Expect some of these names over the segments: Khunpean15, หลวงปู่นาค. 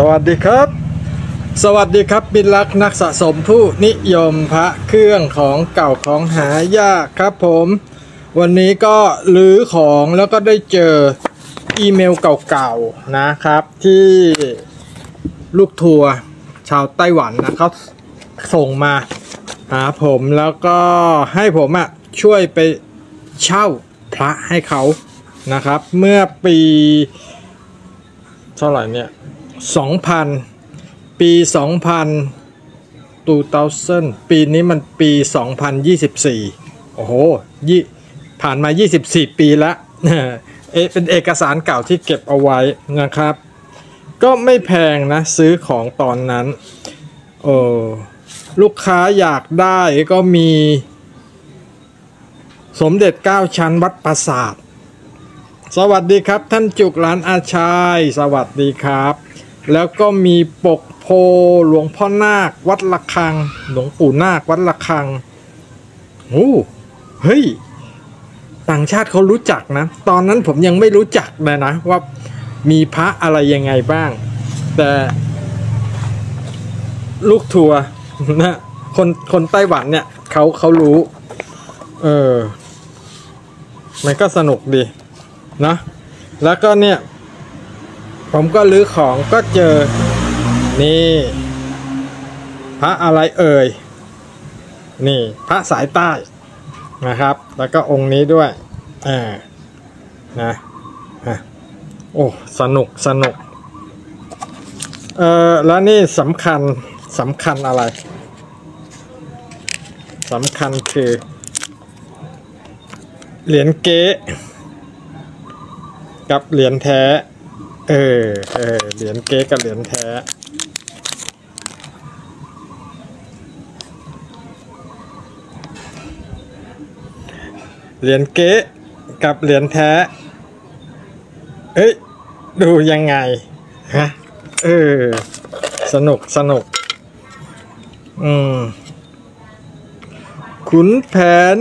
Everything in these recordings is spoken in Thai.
สวัสดีครับมิตรรักนักสะสมผู้นิยมพระเครื่องของเก่าของหายากครับผมวันนี้ก็รื้อของแล้วก็ได้เจออีเมลเก่าๆนะครับที่ลูกทัวร์ชาวไต้หวันนะเขาส่งมาหาผมแล้วก็ให้ผมช่วยไปเช่าพระให้เขานะครับเมื่อปีเท่าไหร่เนี่ย2000 ปีนี้มันปี2024โอ้โหผ่านมา24ปีแล้ว เป็นเอกสารเก่าที่เก็บเอาไว้นะครับก็ไม่แพงนะซื้อของตอนนั้นลูกค้าอยากได้ก็มีสมเด็จ9ชั้นวัดปราสาทสวัสดีครับท่านจุกหลานอาชายสวัสดีครับแล้วก็มีปกโพหลวงพ่อนาควัดระฆังหลวงปู่นาควัดระฆังโอ้เฮ้ยต่างชาติเขารู้จักนะตอนนั้นผมยังไม่รู้จักเลยนะว่ามีพระอะไรยังไงบ้างแต่ลูกทัวร์นะคนไต้หวันเนี่ยเขารู้มันก็สนุกดีนะแล้วก็เนี่ยผมก็รื้อของก็เจอนี่พระอะไรเอ่ยนี่พระสายใต้นะครับแล้วก็องค์นี้ด้วยนะโอ้สนุกแล้วนี่สำคัญอะไรสำคัญคือเหรียญเก๊กับเหรียญแท้เหรียญเก๊กับเหรียญแท้เอ้ยดูยังไงฮะสนุกขุนแผน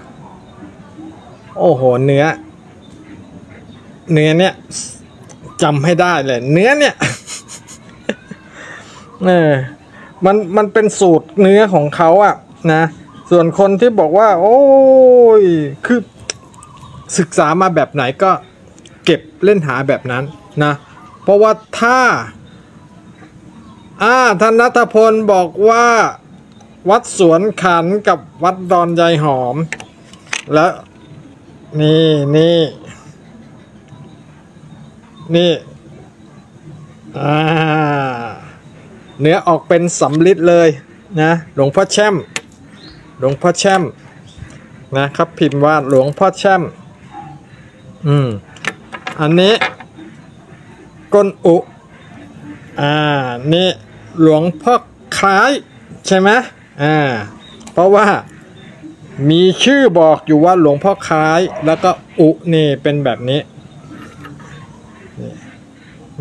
15โอ้โหเนื้อเนี่ยจำให้ได้เลยเนื้อเนี่ย มันเป็นสูตรเนื้อของเขานะส่วนคนที่บอกว่าโอ้ยคือศึกษามาแบบไหนก็เก็บเล่นหาแบบนั้นนะเพราะว่าถ้าท่านณัฐพลบอกว่าวัดสวนขันกับวัดดอนยายหอมแล้วนี่เนื้อออกเป็นสำลิดเลยนะหลวงพ่อแช่มนะครับพิมพ์ว่าหลวงพ่อแช่มอันนี้ก้นอุนี่หลวงพ่อคล้ายใช่ไหมเพราะว่ามีชื่อบอกอยู่ว่าหลวงพ่อคล้ายแล้วก็อุนี่เป็นแบบนี้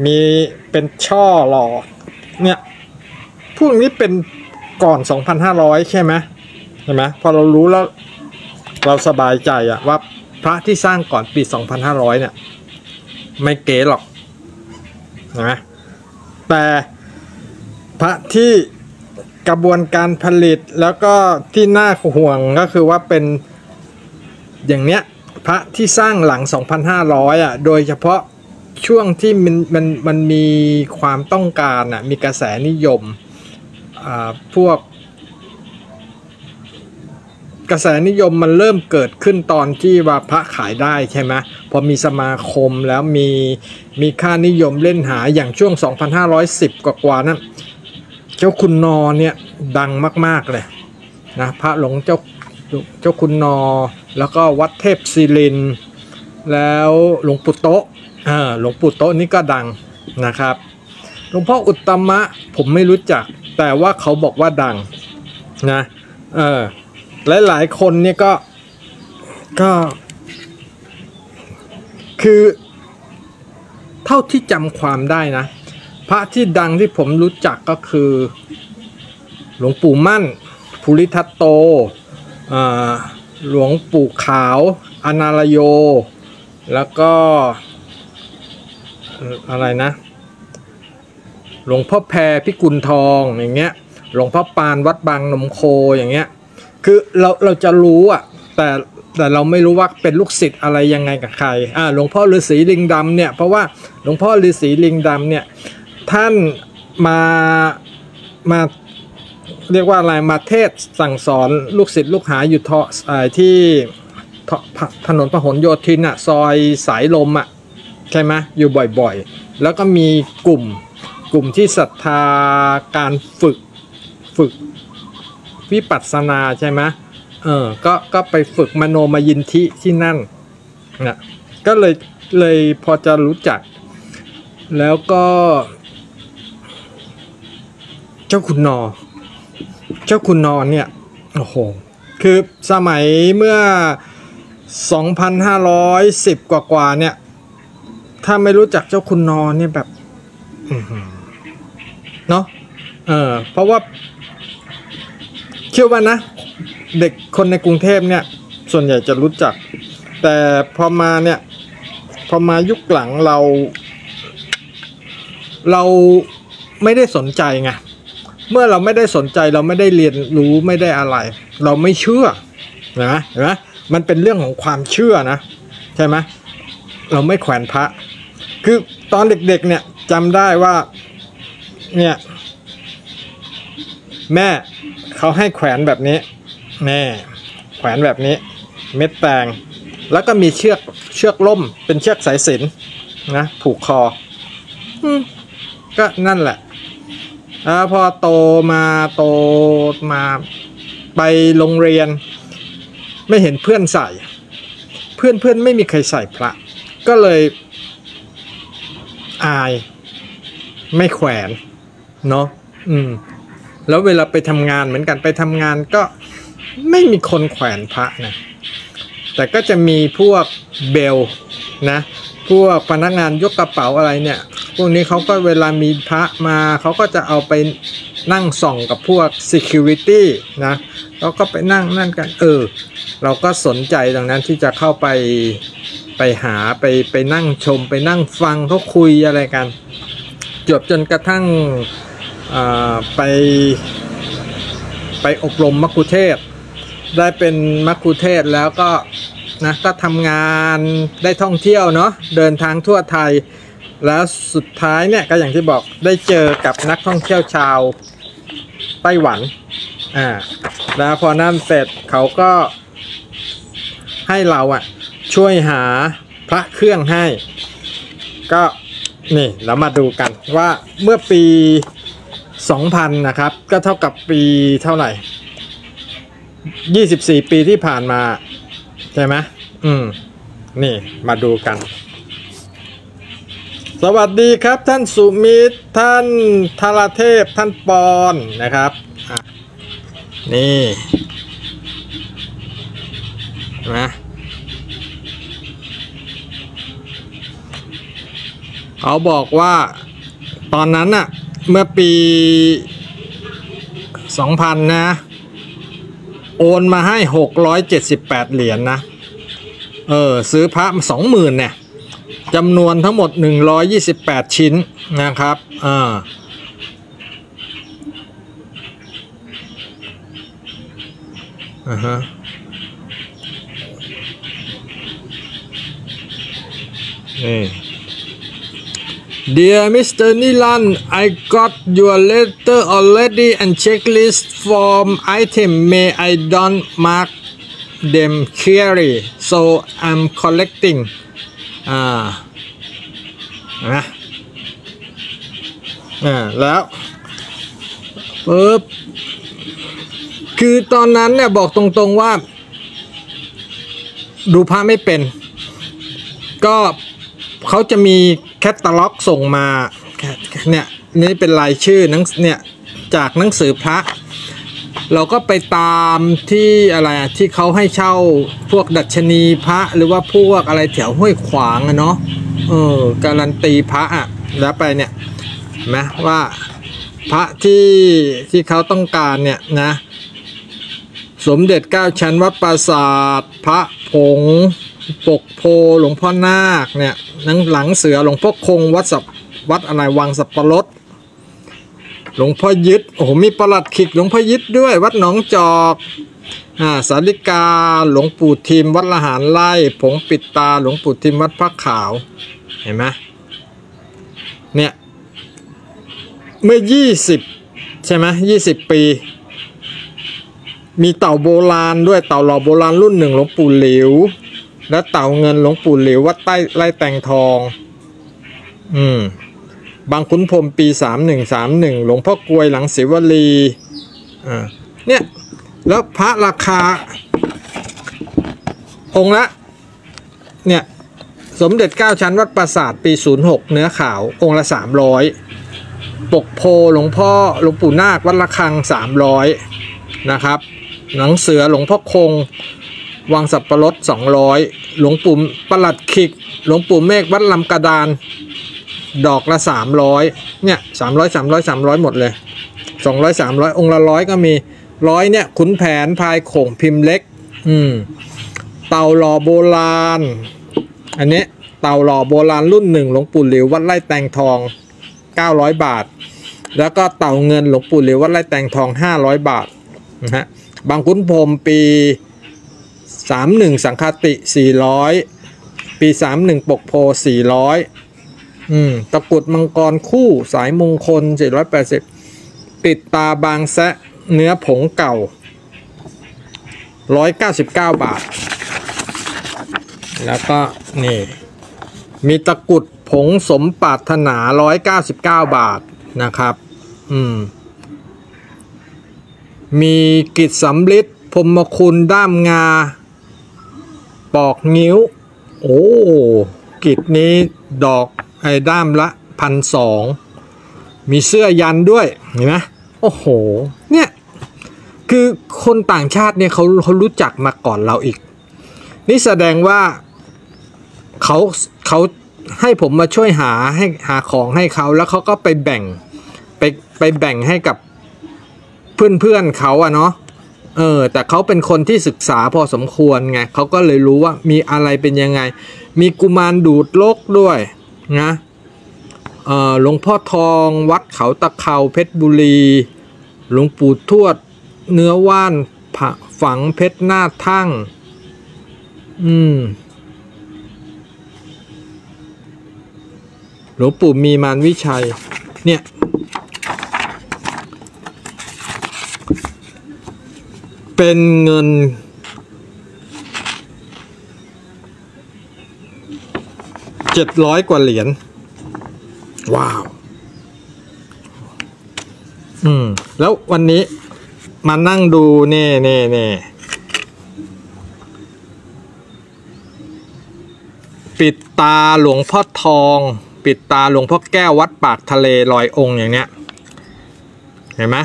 มีเป็นช่อหลอเนี่ยพวกนี้เป็นก่อน2500ใช่ไหมพอเรารู้แล้วเราสบายใจว่าพระที่สร้างก่อนปี2500เนี่ยไม่เก๋หรอกนะแต่พระที่กระบวนการผลิตแล้วก็ที่น่าห่วงก็คือว่าเป็นอย่างเนี้ยพระที่สร้างหลัง2500โดยเฉพาะช่วงที่มันมีความต้องการมีกระแสนิยมพวกกระแสนิยมมันเริ่มเกิดขึ้นตอนที่ว่าพระขายได้ใช่ไหมพอมีสมาคมแล้วมีค่านิยมเล่นหาอย่างช่วง2510กว่านั้นเจ้าคุณนอเนี่ยดังมากๆเลยนะพระหลงเจ้าคุณนอแล้วก็วัดเทพศิรินแล้วหลวงปู่โต๊ะนี่ก็ดังนะครับหลวงพ่ออุตตมะผมไม่รู้จักแต่ว่าเขาบอกว่าดังนะหลายๆคนเนี่ยก็คือเท่าที่จำความได้นะพระที่ดังที่ผมรู้จักก็คือหลวงปู่มั่นภูริทัตโตหลวงปู่ขาวอนาลโยแล้วก็อะไรนะ หลวงพ่อแพรพิกุลทองอย่างเงี้ยหลวงพ่อปานวัดบางนมโคอย่างเงี้ยคือเราจะรู้อ่ะแต่เราไม่รู้ว่าเป็นลูกศิษย์อะไรยังไงกับใครหลวงพ่อฤาษีลิงดำเนี่ยเพราะว่าหลวงพ่อฤาษีลิงดำเนี่ยท่านมาเรียกว่าอะไรมาเทศสั่งสอนลูกศิษย์ลูกหาอยู่ที่ถนนพหลโยธินอ่ะซอยสายลมอ่ะใช่ไหมอยู่บ่อยๆแล้วก็มีกลุ่มที่ศรัทธาการฝึกวิปัสสนาใช่ไหมก็ไปฝึกมโนมยินทิที่นั่นนะก็เลยพอจะรู้จักแล้วก็เจ้าคุณนอเนี่ยโอ้โหคือสมัยเมื่อ2510กว่าเนี่ยถ้าไม่รู้จักเจ้าคุณนอเนี่ยแบบเนาะเพราะว่าเชื่อว่านะเด็กคนในกรุงเทพเนี่ยส่วนใหญ่จะรู้จักแต่พอมายุคหลังเราไม่ได้สนใจไงเมื่อเราไม่ได้สนใจเราไม่ได้เรียนรู้ไม่ได้อะไรเราไม่เชื่อนะเห็นไหมมันเป็นเรื่องของความเชื่อนะใช่ไหมเราไม่แขวนพระคือตอนเด็กๆเนี่ยจำได้ว่าเนี่ยแม่เขาให้แขวนแบบนี้แม่แขวนแบบนี้เม็ดแตงแล้วก็มีเชือกล่มเป็นเชือกสายสิญจน์นะผูกคอก็นั่นแหละแล้วพอโตมาไปโรงเรียนไม่เห็นเพื่อนใส่เพื่อนไม่มีใครใส่พระก็เลยอายไม่แขวนเนาะแล้วเวลาไปทำงานเหมือนกันไปทำงานก็ไม่มีคนแขวนพระนะแต่ก็จะมีพวกเบลนะพวกพนักงานยกกระเป๋าอะไรเนี่ยพวกนี้เขาก็เวลามีพระมาเขาก็จะเอาไปนั่งส่องกับพวก security นะแล้วก็ไปนั่งนั่นกันเราก็สนใจตรงนั้นที่จะเข้าไปหาไปนั่งชมไปนั่งฟังเขาคุยอะไรกันจนกระทั่งไปอบรมมัคคุเทศก์ได้เป็นมัคคุเทศก์แล้วก็นะก็ทำงานได้ท่องเที่ยวเนาะเดินทางทั่วไทยแล้วสุดท้ายเนี่ยก็อย่างที่บอกได้เจอกับนักท่องเที่ยวชาวไต้หวันแล้วพอนั่นเสร็จเขาก็ให้เราช่วยหาพระเครื่องให้ก็นี่เรามาดูกันว่าเมื่อปี2000นะครับก็เท่ากับปีเท่าไหร่24ปีที่ผ่านมาใช่ไหมนี่มาดูกันสวัสดีครับท่านสุมิตรท่านธารเทพท่านปอนนะครับนี่นะเขาบอกว่าตอนนั้นน่ะเมื่อปี2000นะโอนมาให้678เหรียญ นะซื้อพระมา 20,000 เนี่ยจำนวนทั้งหมด128ชิ้นนะครับDear Mr. Nilan, I got your letter already and checklist form item. May I don't mark them clearly, so I'm collecting. แล้วปึ๊บคือตอนนั้นเนี่ยบอกตรงๆว่าดูพระไม่เป็นก็เขาจะมีแคตตาล็อกส่งมาเนี่ยนี่เป็นรายชื่อเนี่ยจากหนังสือพระเราก็ไปตามที่อะไรที่เขาให้เช่าพวกดัชนีพระหรือว่าพวกอะไรแถวห้วยขวางเนาะการันตีพระแล้วไปเนี่ยนะว่าพระที่เขาต้องการเนี่ยนะสมเด็จเก้าชั้นวัดปราสาทพระผงปกโพหลวงพ่อนาคเนี่ยหลังเสือหลวงพ่อคงวัดอะไรวังสับปะรด หลวงพ่อยึดโอ้โหมีประหลัดขิกหลวงพ่อยึดด้วยวัดหนองจอกสาริกาหลวงปู่ทิมวัดละหารไร่ผงปิดตาหลวงปู่ทิมวัดพระขาวเห็นไหมเนี่ยเมื่อ20ใช่ไหม20ปีมีเต่าโบราณด้วยเต่าหล่อโบราณรุ่นหนึ่งหลวงปู่หลิวและเต่าเงินหลวงปู่หลิววัดใต้ไร่แตงทองบางขุนพรหมปี3131หลวงพ่อกลวยหลังศิวลีเนี่ยแล้วพระราคาองค์ละเนี่ยสมเด็จ9ชั้นวัดปราสาทปี06เนื้อขาวองค์ละ300ปกโพหลวงพ่อหลวงปู่นาควัดระฆัง300นะครับหนังเสือหลวงพ่อคงวังสับปะรด200หลวงปู่ประหลัดขิกหลวงปู่เมฆวัดลำกระดานดอกละ300เนี่ย300หมดเลย200 300องค์ละ100ก็มี100เนี่ยขุนแผนพายโข่งพิมพ์เล็กเต่าหล่อโบราณอันนี้เต่าหล่อโบราณรุ่นหนึ่งหลวงปู่หลิววัดไร่แตงทอง900บาทแล้วก็เต่าเงินหลวงปู่หลิววัดไร่แตงทอง500บาทนะฮะบางขุนพรหมปี31สังคติ400ปี31ปกโพ400ตะกุดมังกรคู่สายมงคล780ปิดตาบางแซะเนื้อผงเก่า199บาทแล้วก็นี่มีตะกุดผงสมปรารถนา199บาทนะครับมีกิจสำลิดพรหมคุณด้ามงาปอกนิ้วโอ้กิจนี้ดอกไอ้ด้ามละ1,200มีเสื้อยันด้วยเห็นไหมโอ้โหเนี่ยคือคนต่างชาติเนี่ยเขารู้จักมาก่อนเราอีกนี่แสดงว่าเขาให้ผมมาช่วยหาของให้เขาแล้วเขาก็ไปแบ่งไปแบ่งให้กับเพื่อนเขาอะเนาะแต่เขาเป็นคนที่ศึกษาพอสมควรไงเขาก็เลยรู้ว่ามีอะไรเป็นยังไงมีกุมารดูดโลกด้วยนะหลวงพ่อทองวัดเขาตะเคียวเพชรบุรีหลวงปู่ทวดเนื้อว่านฝังเพชรหน้าทั่งหลวงปู่มีมารวิชัยเนี่ยเป็นเงิน700กว่าเหรียญว้าวแล้ววันนี้มานั่งดูนี่ปิดตาหลวงพ่อทองปิดตาหลวงพ่อแก้ววัดปากทะเลลอยองค์อย่างเนี้ยเห็นไหม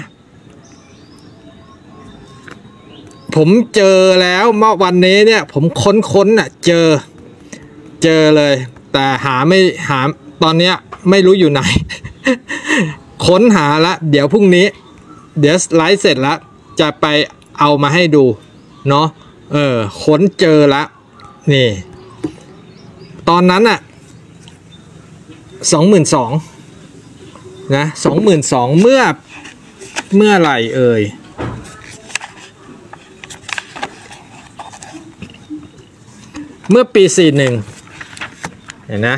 ผมเจอแล้วเมื่อวันนี้เนี่ยผมค้นน่ะเจอเลยแต่หาตอนเนี้ยไม่รู้อยู่ไหน ค้นหาละเดี๋ยวพรุ่งนี้เดี๋ยวไลฟ์เสร็จแล้วจะไปเอามาให้ดูเนาะค้นเจอละนี่ตอนนั้นน่ะ 22,000 นะ 22,000 เมื่อไหร่เอ่ยเมื่อปี41เห็นนะ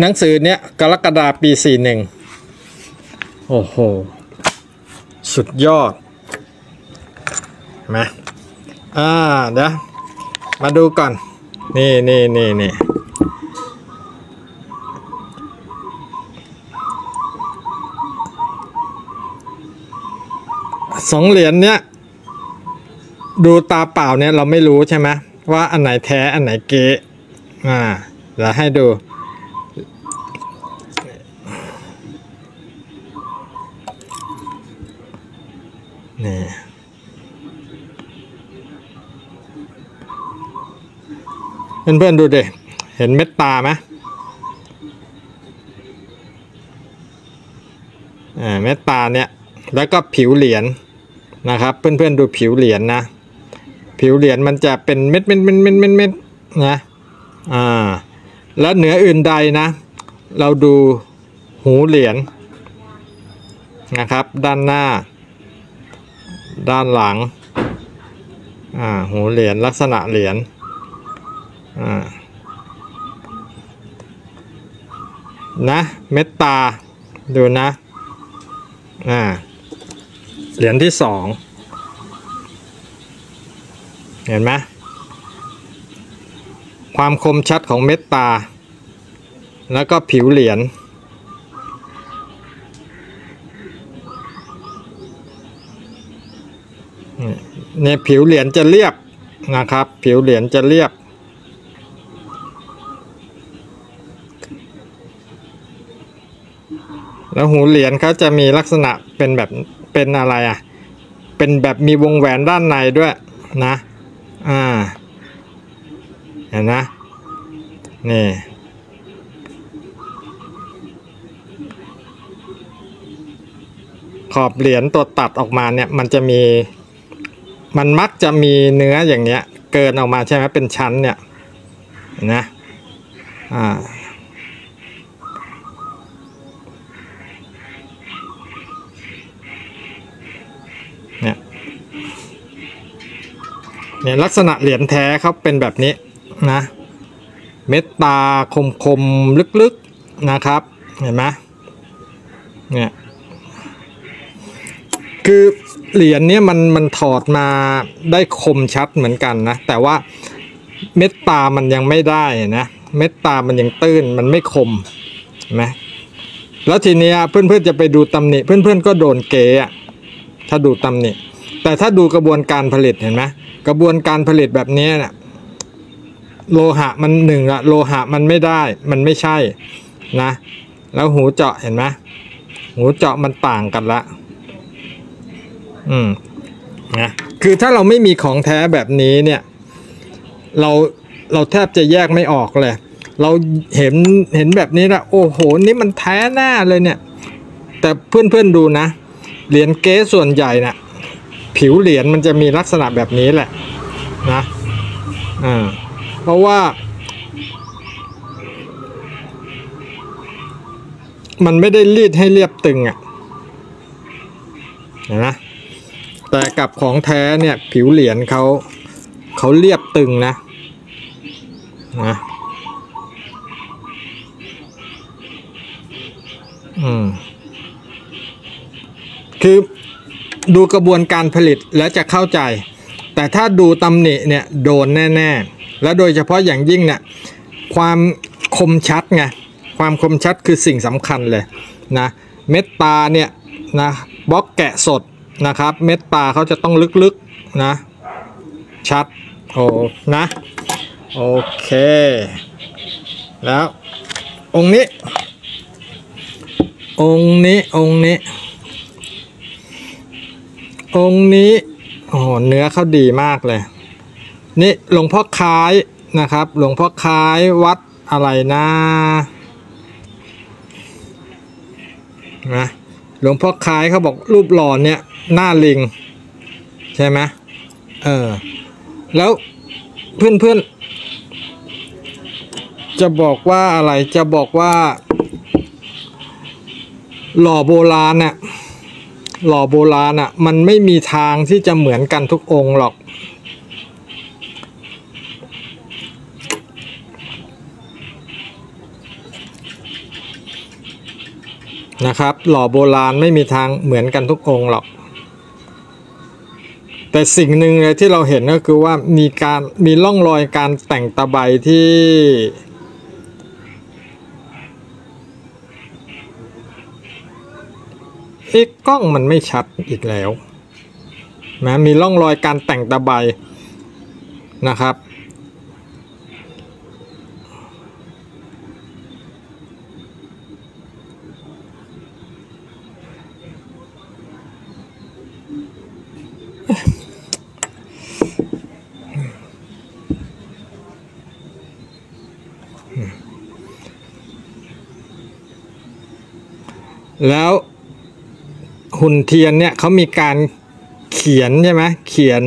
หนังสือเนี้ยกรกฎาปี41โอ้โหสุดยอดมาเดี๋ยวมาดูก่อนนี่2 เหรียญเนี้ยดูตาเปล่าเนี่ยเราไม่รู้ใช่ไหมว่าอันไหนแท้อันไหนเก๊เราให้ดูนี่เพื่อนๆดูดิเห็นเม็ดตาไหมเม็ดตาเนี่ยแล้วก็ผิวเหรียญนะครับเพื่อนๆดูผิวเหรียญนะผิวเหรียญมันจะเป็นเม็ดนะแล้วเหนืออื่นใดนะเราดู หูเหรียญนะครับด้านหน้าด้านหลังหูเหรียญลักษณะเหรียญนะเม็ดตาดูนะเหรียญที่สองเห็นไหมความคมชัดของเม็ดตาแล้วก็ผิวเหรียญเนี่ยผิวเหรียญจะเรียบนะครับผิวเหรียญจะเรียบแล้วหูเหรียญเขาจะมีลักษณะเป็นแบบเป็นอะไรอ่ะเป็นแบบมีวงแหวนด้านในด้วยนะเห็นนะนี่ขอบเหรียญตัวตัดออกมาเนี่ยมันมักจะมีเนื้ออย่างเงี้ยเกินออกมาใช่ไหมเป็นชั้นเนี่ยนะเนี่ยลักษณะเหรียญแท้เขาเป็นแบบนี้นะเม็ดตาคมๆลึกๆนะครับเห็นไหมเนี่ยคือเหรียญเนี่ยมันถอดมาได้คมชัดเหมือนกันนะแต่ว่าเม็ดตามันยังไม่ได้นะเม็ดตามันยังตื้นมันไม่คมเห็นไหมแล้วทีนี้เพื่อนๆจะไปดูตำหนิเพื่อนๆก็โดนเกะถ้าดูตำหนิแต่ถ้าดูกระบวนการผลิตเห็นไหมกระบวนการผลิตแบบนี้เนี่ยโลหะมันหนึ่งละโลหะมันไม่ได้มันไม่ใช่นะแล้วหูเจาะเห็นไหมหูเจาะมันต่างกันละนะคือถ้าเราไม่มีของแท้แบบนี้เนี่ยเราแทบจะแยกไม่ออกเลยเราเห็นแบบนี้ละโอ้โหนี่มันแท้หน้าเลยเนี่ยแต่เพื่อนๆดูนะเหรียญเก๊ส่วนใหญ่น่ะผิวเหรียญมันจะมีลักษณะแบบนี้แหละนะเพราะว่ามันไม่ได้รีดให้เรียบตึงอ่ะเห็นไหมแต่กับของแท้เนี่ยผิวเหรียญเขาเรียบตึงนะคือดูกระบวนการผลิตแล้วจะเข้าใจแต่ถ้าดูตำหนิเนี่ยโดนแน่ๆแล้วโดยเฉพาะอย่างยิ่งเนี่ยความคมชัดไงความคมชัดคือสิ่งสำคัญเลยนะเม็ดตาเนี่ยนะบล็อกแกะสดนะครับเม็ดตาเขาจะต้องลึกๆนะชัดโอ้นะโอเคแล้วองค์นี้องค์นี้โอ้เนื้อเขาดีมากเลยนี่หลวงพ่อคล้ายนะครับหลวงพ่อคล้ายวัดอะไรนะหลวงพ่อคล้ายเขาบอกรูปหล่อเนี่ยหน้าลิงใช่ไหมแล้วเพื่อนจะบอกว่าอะไรจะบอกว่าหล่อโบราณเนี่ยหล่อโบราณอ่ะมันไม่มีทางที่จะเหมือนกันทุกองค์หรอกนะครับหล่อโบราณไม่มีทางเหมือนกันทุกองค์หรอกแต่สิ่งหนึ่งเลยที่เราเห็นก็คือว่ามีร่องรอยการแต่งตะไบที่กล้องมันไม่ชัดอีกแล้วนะมีร่องรอยการแต่งตะไบนะครับแล้วหุ่นเทียนเนี่ยเขามีการเขียนใช่ไหมเขียน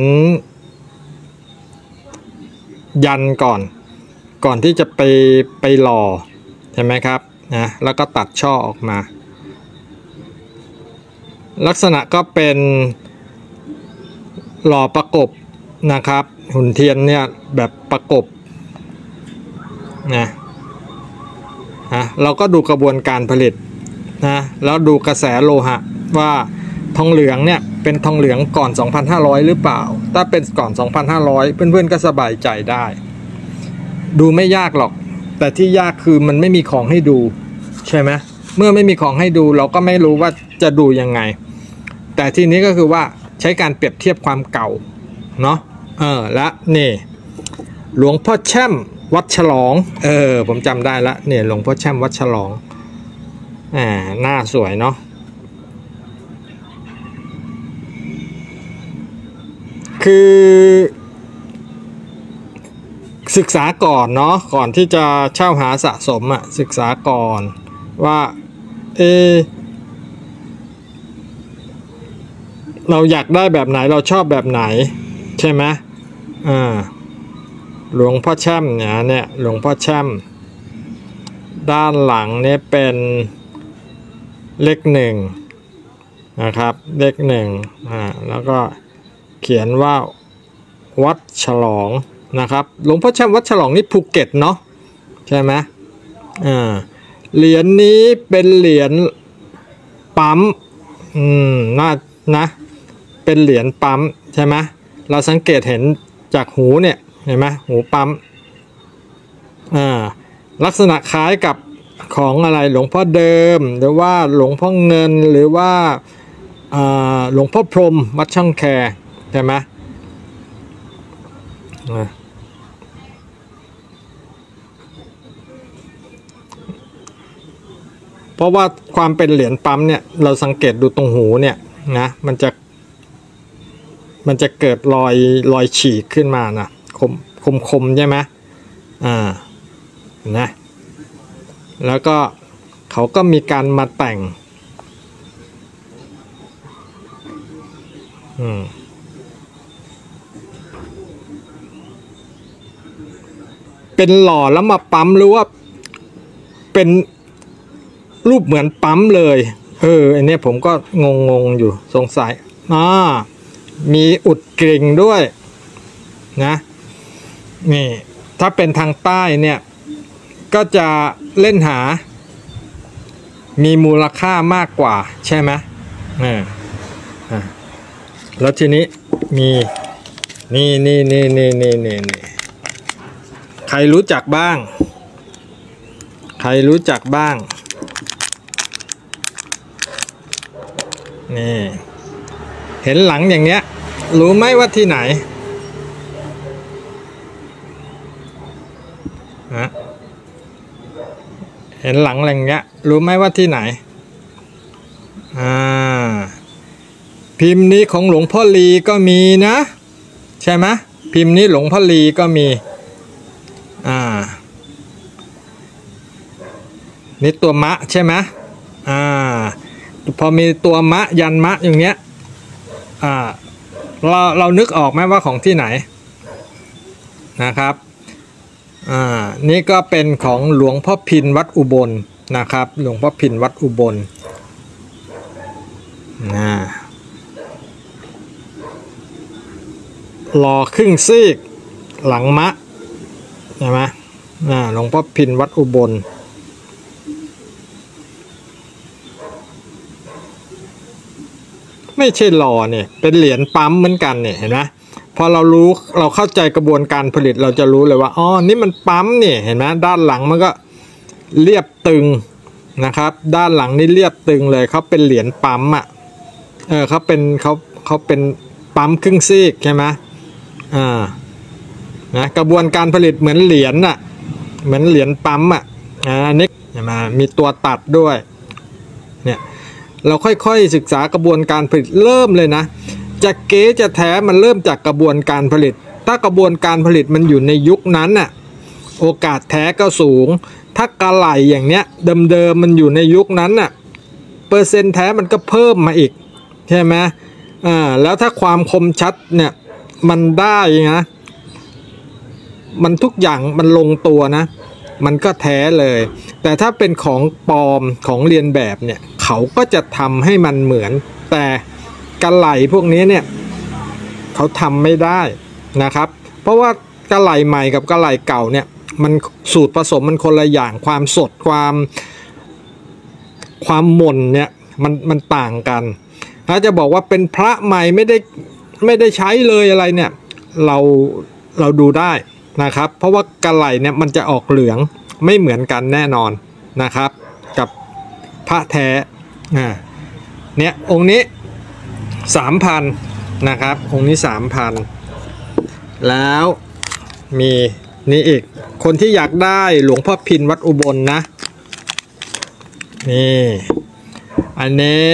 ยันก่อนที่จะไปหล่อใช่ไหมครับ นะแล้วก็ตัดช่อออกมาลักษณะก็เป็นหล่อประกบนะครับหุ่นเทียนเนี่ยแบบประกบนะเราก็ดูกระบวนการผลิตนะแล้วดูกระแสโลหะว่าทองเหลืองเนี่ยเป็นทองเหลืองก่อน 2,500 หรือเปล่าถ้าเป็นก่อน 2,500 เพื่อนๆก็สบายใจได้ดูไม่ยากหรอกแต่ที่ยากคือมันไม่มีของให้ดูใช่ไหมเมื่อไม่มีของให้ดูเราก็ไม่รู้ว่าจะดูยังไงแต่ทีนี้ก็คือว่าใช้การเปรียบเทียบความเก่าเนาะและนี่หลวงพ่อแช่มวัดฉลองผมจำได้ละเนี่ยหลวงพ่อแช่มวัดฉลองหน้าสวยเนาะคือศึกษาก่อนเนาะก่อนที่จะเช่าหาสะสมอะศึกษาก่อนว่าเราอยากได้แบบไหนเราชอบแบบไหนใช่ไหมหลวงพ่อแช่มเนี่ยหลวงพ่อแช่มด้านหลังเนี่ยเป็นเลขหนึ่งนะครับเลขหนึ่งแล้วก็เขียนว่าวัดฉลองนะครับหลวงพ่อแช่มวัดฉลองนี่ภูเก็ตเนาะใช่ไหมเหรียญนี้เป็นเหรียญปั๊มนะเป็นเหรียญปั๊มใช่ไหมเราสังเกตเห็นจากหูเนี่ยเห็นไหมหูปั๊มลักษณะคล้ายกับของอะไรหลวงพ่อเดิมหรือว่าหลวงพ่อเงินหรือว่าหลวงพ่อพรหมวัดช่องแคใช่ไหมเพราะว่าความเป็นเหรียญปั๊มเนี่ยเราสังเกตดูตรงหูเนี่ยนะมันจะเกิดรอยฉีกขึ้นมานะคมใช่ไหมนะแล้วก็เขาก็มีการมาแต่งเป็นหล่อแล้วมาปั๊มหรือว่าเป็นรูปเหมือนปั๊มเลยอันนี้ผมก็งงอยู่สงสัยมีอุดกริ่งด้วยนะนี่ถ้าเป็นทางใต้เนี่ยก็จะเล่นหามีมูลค่ามากกว่าใช่ไหมแล้วทีนี้มีนี่ใครรู้จักบ้างนี่เห็นหลังอย่างเนี้ยรู้ไหมว่าที่ไหนเห็นหลังอะไรเงี้ยรู้ไหมว่าที่ไหนพิมพ์นี้ของหลวงพ่อลีก็มีนะใช่ไหมพิมพ์นี้หลวงพ่อลีก็มีนี่ตัวมะใช่ไหมพอมีตัวมะยันมะอย่างเงี้ยเรานึกออกไหมว่าของที่ไหนนะครับนี่ก็เป็นของหลวงพ่อพินวัดอุบลนะครับหลวงพ่อพินวัดอุบลหล่อครึ่งซีกหลังมะใช่ไหมหลวงพ่อพินวัดอุบลไม่ใช่หล่อเนี่ยเป็นเหรียญปั๊มเหมือนกันเนี่ยเห็นไหมพอเรารู้เราเข้าใจกระบวนการผลิตเราจะรู้เลยว่าอ๋อนี่มันปั๊มเนี่ยเห็นไหมด้านหลังมันก็เรียบตึงนะครับด้านหลังนี่เรียบตึงเลยเขาเป็นเหรียญปั๊มเขาเป็นปั๊มครึ่งซีกใช่ไหมนะกระบวนการผลิตเหมือนเหรียญเหมือนเหรียญปั๊มอันนี้มีตัวตัดด้วยเนี่ยเราค่อยๆศึกษากระบวนการผลิตเริ่มเลยนะจะเก๋จะแท้มันเริ่มจากกระบวนการผลิตถ้ากระบวนการผลิตมันอยู่ในยุคนั้นโอกาสแท้ก็สูงถ้ากระไหลอย่างเนี้ยเดิมมันอยู่ในยุคนั้นเปอร์เซ็นต์แท้มันก็เพิ่มมาอีกใช่ไหมแล้วถ้าความคมชัดเนี่ยมันได้นะมันทุกอย่างมันลงตัวนะมันก็แท้เลย แต่ถ้าเป็นของปลอมของเรียนแบบเนี่ยเขาก็จะทำให้มันเหมือนแต่กะไหล่พวกนี้เนี่ยเขาทำไม่ได้นะครับเพราะว่ากะไหล่ใหม่กับกะไหล่เก่าเนี่ยมันสูตรผสมมันคนละอย่างความสดความหม่นเนี่ยมันต่างกันถ้าจะบอกว่าเป็นพระใหม่ไม่ได้ใช้เลยอะไรเนี่ยเราดูได้นะครับเพราะว่ากะไหล่เนี่ยมันจะออกเหลืองไม่เหมือนกันแน่นอนนะครับกับพระแท้เนี่ยองค์นี้ 3,000 นะครับองค์นี้ 3,000 แล้วมีนี่อีกคนที่อยากได้หลวงพ่อพินวัดอุบล นะนี่อันนี้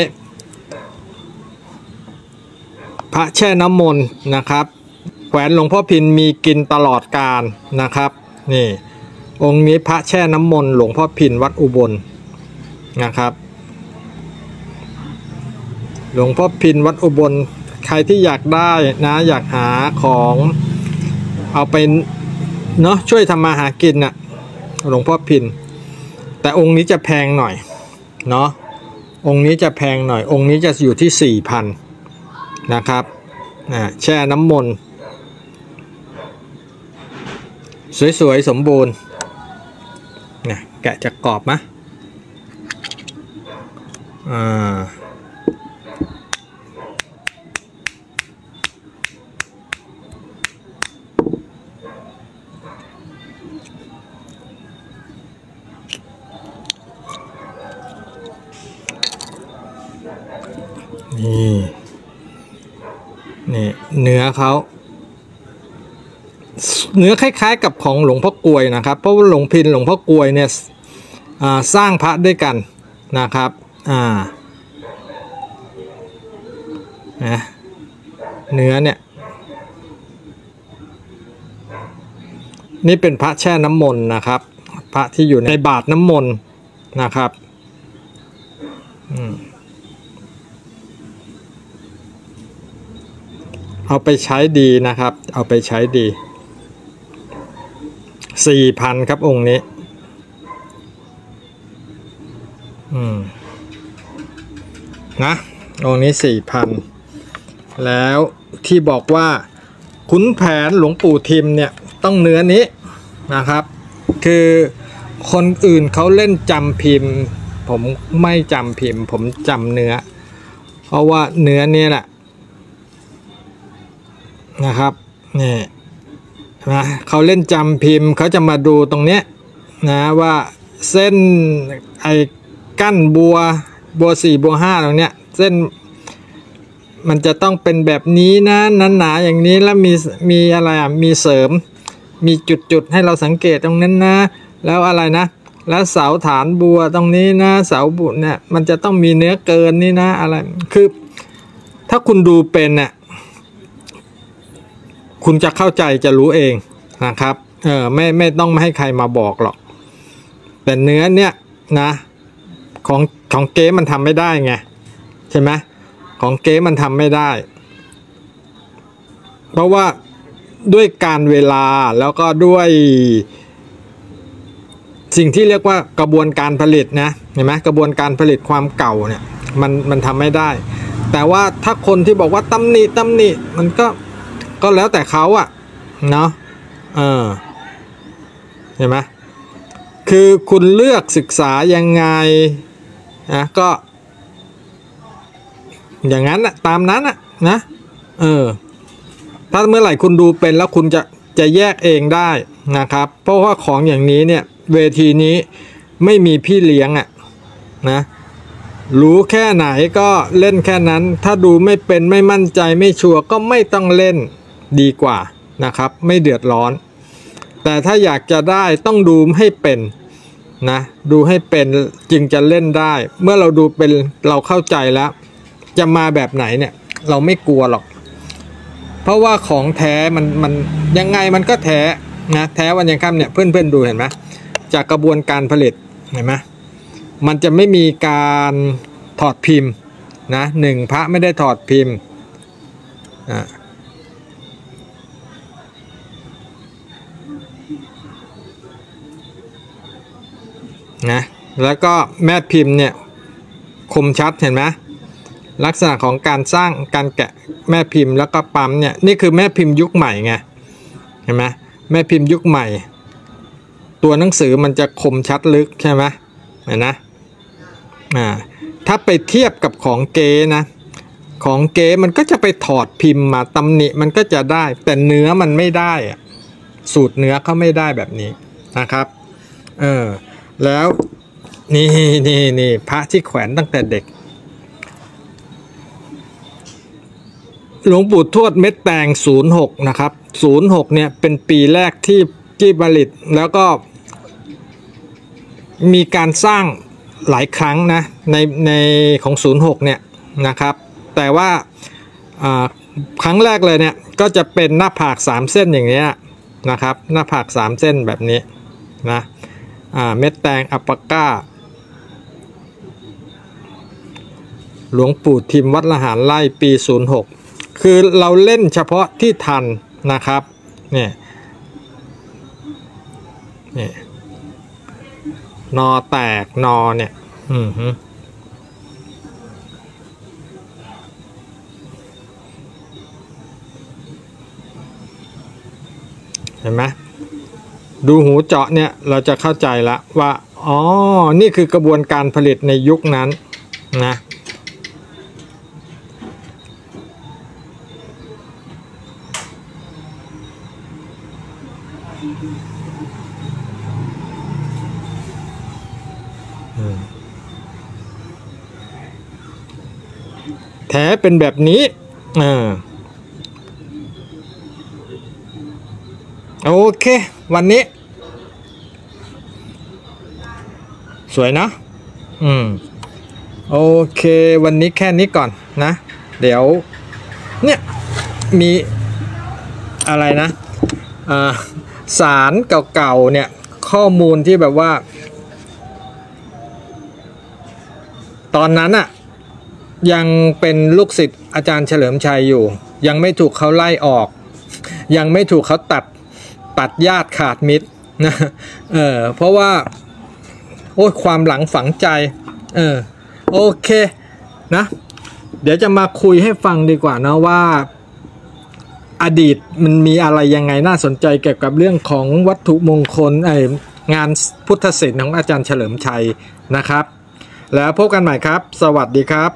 พระแช่น้ำมนต์นะครับแขวนหลวงพ่อพินมีกินตลอดกาลนะครับนี่องค์นี้พระแช่น้ำมนต์หลวงพ่อพินวัดอุบล นะครับหลวงพ่อพินวัดอุบลใครที่อยากได้นะอยากหาของเอาไปเนาะช่วยทำมาหากินน่ะหลวงพ่อพินแต่องค์นี้จะแพงหน่อยเนาะองค์นี้จะแพงหน่อยองค์นี้จะอยู่ที่ 4,000 นะครับแช่น้ำมนต์สวยๆสมบูรณ์นะแกะจากกรอบมะนี่เนื้อเขาเนื้อคล้ายๆกับของหลวงพ่อกลวยนะครับเพราะว่าหลวงพ่อกลวยเนี่ยสร้างพระด้วยกันนะครับเนื้อเนี่ยนี่เป็นพระแช่น้ำมนต์นะครับพระที่อยู่ในบาตรน้ำมนต์นะครับเอาไปใช้ดีนะครับเอาไปใช้ดี 4,000 ครับองค์นี้นะองค์นี้ 4,000 แล้วที่บอกว่าขุนแผนหลวงปู่ทิมเนี่ยต้องเนื้อนี้นะครับคือคนอื่นเขาเล่นจำพิมพ์ผมไม่จำพิมพ์ผมจำเนื้อเพราะว่าเนื้อนี่แหละนะครับนี่นะเขาเล่นจำพิมพ์เขาจะมาดูตรงนี้นะว่าเส้นไอ้กั้นบัว4บัว5ตรงเนี้ยเส้นมันจะต้องเป็นแบบนี้นะหนาๆอย่างนี้แล้วมีอะไรอ่ะมีเสริมมีจุดๆให้เราสังเกตตรงนั้นนะแล้วอะไรนะแล้วเสาฐานบัวตรงนี้นะเสาบุญเนี่ยมันจะต้องมีเนื้อเกินนี่นะอะไรคือถ้าคุณดูเป็นเนี่ยคุณจะเข้าใจจะรู้เองนะครับไม่ต้องให้ใครมาบอกหรอกแต่เนื้อเนี่ยนะของเก๊มันทำไม่ได้ไงใช่ไหมของเก๊มันทำไม่ได้เพราะว่าด้วยการเวลาแล้วก็ด้วยสิ่งที่เรียกว่ากระบวนการผลิตนะเห็นไหมกระบวนการผลิตความเก่าเนี่ยมันทำไม่ได้แต่ว่าถ้าคนที่บอกว่าตำหนิมันก็แล้วแต่เขาอะเนาะเห็นไหมคือคุณเลือกศึกษายังไงนะก็อย่างนั้นอะตามนั้นอะนะถ้าเมื่อไหร่คุณดูเป็นแล้วคุณจะแยกเองได้นะครับเพราะว่าของอย่างนี้เนี่ยเวทีนี้ไม่มีพี่เลี้ยงอะนะรู้แค่ไหนก็เล่นแค่นั้นถ้าดูไม่เป็นไม่มั่นใจไม่ชัวร์ก็ไม่ต้องเล่นดีกว่านะครับไม่เดือดร้อนแต่ถ้าอยากจะได้ต้องดูให้เป็นนะดูให้เป็นจึงจะเล่นได้เมื่อเราดูเป็นเราเข้าใจแล้วจะมาแบบไหนเนี่ยเราไม่กลัวหรอกเพราะว่าของแท้มันยังไงมันก็แท้นะแท้วันยังค่ำเนี่ยเพื่อนๆดูเห็นไหมจากกระบวนการผลิตเห็นไหมมันจะไม่มีการถอดพิมพ์นะหนึ่งพระไม่ได้ถอดพิมพ์ นะแล้วก็แม่พิมพ์เนี่ยคมชัดเห็นไหมลักษณะของการสร้างการแกะแม่พิมพ์แล้วก็ปั๊มเนี่ยนี่คือแม่พิมพ์ยุคใหม่ไงเห็นไหมแม่พิมพ์ยุคใหม่ตัวหนังสือมันจะคมชัดลึกใช่ไหมเห็นนะถ้าไปเทียบกับของเก๋นะของเก๋มันก็จะไปถอดพิมพ์มาตำหนิมันก็จะได้แต่เนื้อมันไม่ได้สูตรเนื้อเขาไม่ได้แบบนี้นะครับแล้วนี่พระที่แขวนตั้งแต่เด็กหลวงปู่ทวดเม็ดแตง06นะครับ06เนี่ยเป็นปีแรกที่ผลิตแล้วก็มีการสร้างหลายครั้งนะในของ06เนี่ยนะครับแต่ว่าครั้งแรกเลยเนี่ยก็จะเป็นหน้าผาก3เส้นอย่างนี้นะครับหน้าผาก3เส้นแบบนี้นะเม็ดแตงอัปปาก้าหลวงปู่ทิมวัดละหารไร่ปี06คือเราเล่นเฉพาะที่ทันนะครับนี่นอแตกนอเนี่ยเห็นไหมดูหูเจาะเนี่ยเราจะเข้าใจละว่าอ๋อนี่คือกระบวนการผลิตในยุคนั้นนะแท้เป็นแบบนี้โอเควันนี้สวยนะโอเควันนี้แค่นี้ก่อนนะเดี๋ยวเนี่ยมีอะไรนะสารเก่าๆเนี่ยข้อมูลที่แบบว่าตอนนั้นอะยังเป็นลูกศิษย์อาจารย์เฉลิมชัยอยู่ยังไม่ถูกเขาไล่ออกยังไม่ถูกเขาตัดญาติขาดมิตรนะเพราะว่าโอ้ยความหลังฝังใจโอเคนะเดี๋ยวจะมาคุยให้ฟังดีกว่านะว่าอดีตมันมีอะไรยังไงน่าสนใจเกี่ยวกับเรื่องของวัตถุมงคลงานพุทธศิลป์ของอาจารย์เฉลิมชัยนะครับแล้วพบกันใหม่ครับสวัสดีครับ